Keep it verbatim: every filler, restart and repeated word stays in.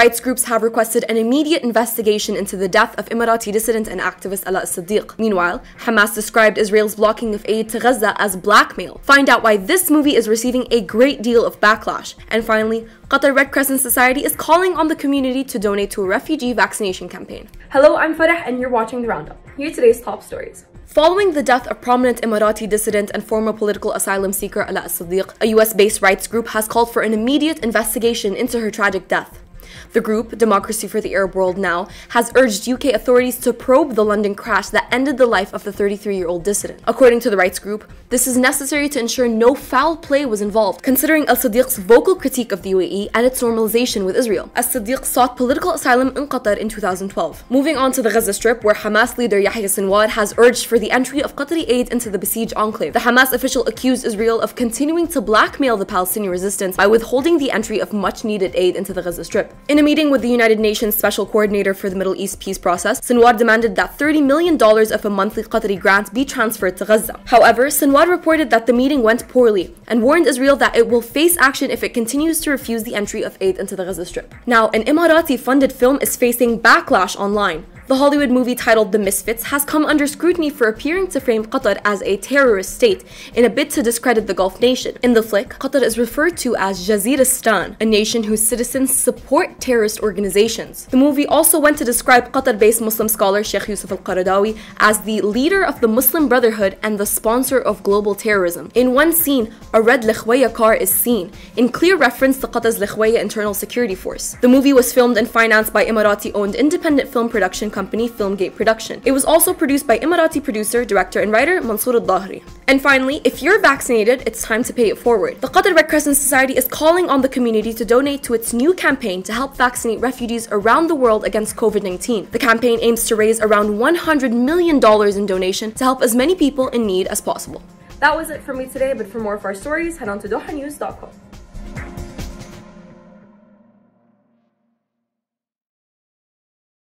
Rights groups have requested an immediate investigation into the death of Emirati dissident and activist Alaa Al-Siddiq. Meanwhile, Hamas described Israel's blocking of aid to Gaza as blackmail. Find out why this movie is receiving a great deal of backlash. And finally, Qatar Red Crescent Society is calling on the community to donate to a refugee vaccination campaign. Hello, I'm Farah and you're watching The Roundup. Here are today's top stories. Following the death of prominent Emirati dissident and former political asylum seeker Alaa Al-Siddiq, a U S based rights group has called for an immediate investigation into her tragic death. The group, Democracy for the Arab World Now, has urged U K authorities to probe the London crash that ended the life of the thirty-three-year-old dissident. According to the rights group, this is necessary to ensure no foul play was involved, considering Al-Siddiq's vocal critique of the U A E and its normalization with Israel. Al-Siddiq sought political asylum in Qatar in two thousand twelve. Moving on to the Gaza Strip, where Hamas leader Yahya Sinwar has urged for the entry of Qatari aid into the besieged enclave. The Hamas official accused Israel of continuing to blackmail the Palestinian resistance by withholding the entry of much-needed aid into the Gaza Strip. In a meeting with the United Nations Special Coordinator for the Middle East Peace Process, Sinwar demanded that thirty million dollars of a monthly Qatari grant be transferred to Gaza. However, Sinwar reported that the meeting went poorly and warned Israel that it will face action if it continues to refuse the entry of aid into the Gaza Strip. Now, an Emirati-funded film is facing backlash online. The Hollywood movie titled The Misfits has come under scrutiny for appearing to frame Qatar as a terrorist state in a bid to discredit the Gulf nation. In the flick, Qatar is referred to as Jaziristan, a nation whose citizens support terrorist organizations. The movie also went to describe Qatar-based Muslim scholar Sheikh Yusuf Al-Qaradawi as the leader of the Muslim Brotherhood and the sponsor of global terrorism. In one scene, a red Likhwaya car is seen, in clear reference to Qatar's Likhwaya internal security force. The movie was filmed and financed by Emirati-owned independent film production company company Filmgate Production. It was also produced by Emirati producer, director, and writer Mansoor al-Dahri. And finally, if you're vaccinated, it's time to pay it forward. The Qatar Red Crescent Society is calling on the community to donate to its new campaign to help vaccinate refugees around the world against COVID nineteen. The campaign aims to raise around one hundred million dollars in donation to help as many people in need as possible. That was it for me today, but for more of our stories, head on to Doha News dot com.